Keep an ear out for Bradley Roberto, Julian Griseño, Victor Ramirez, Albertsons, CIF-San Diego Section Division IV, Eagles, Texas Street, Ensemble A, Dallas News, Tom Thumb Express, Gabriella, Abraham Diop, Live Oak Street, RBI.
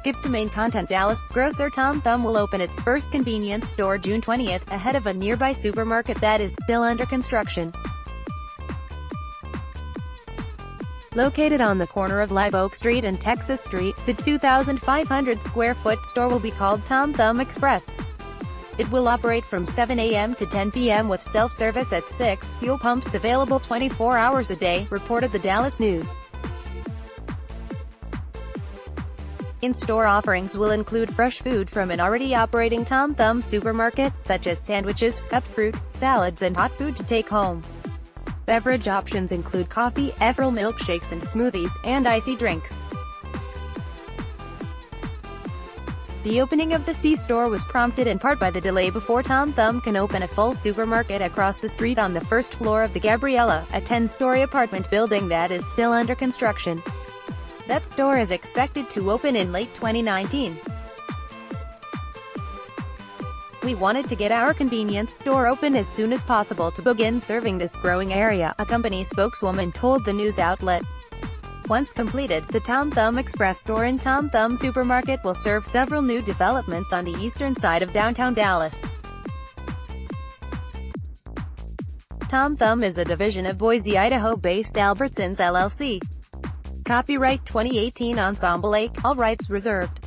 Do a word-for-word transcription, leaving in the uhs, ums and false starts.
Skip to main content. Dallas grocer Tom Thumb will open its first convenience store June twentieth, ahead of a nearby supermarket that is still under construction. Located on the corner of Live Oak Street and Texas Street, the two thousand five hundred square foot store will be called Tom Thumb Express. It will operate from seven a m to ten p m with self-service at six fuel pumps available twenty-four hours a day, reported the Dallas News. In-store offerings will include fresh food from an already operating Tom Thumb supermarket, such as sandwiches, cut fruit, salads and hot food to take home. Beverage options include coffee, Efferl milkshakes and smoothies, and icy drinks. The opening of the C-store was prompted in part by the delay before Tom Thumb can open a full supermarket across the street on the first floor of the Gabriella, a ten-story apartment building that is still under construction. That store is expected to open in late twenty nineteen. "We wanted to get our convenience store open as soon as possible to begin serving this growing area," a company spokeswoman told the news outlet. Once completed, the Tom Thumb Express store and Tom Thumb Supermarket will serve several new developments on the eastern side of downtown Dallas. Tom Thumb is a division of Boise, Idaho-based Albertsons, L L C. Copyright twenty eighteen Ensemble A, all rights reserved.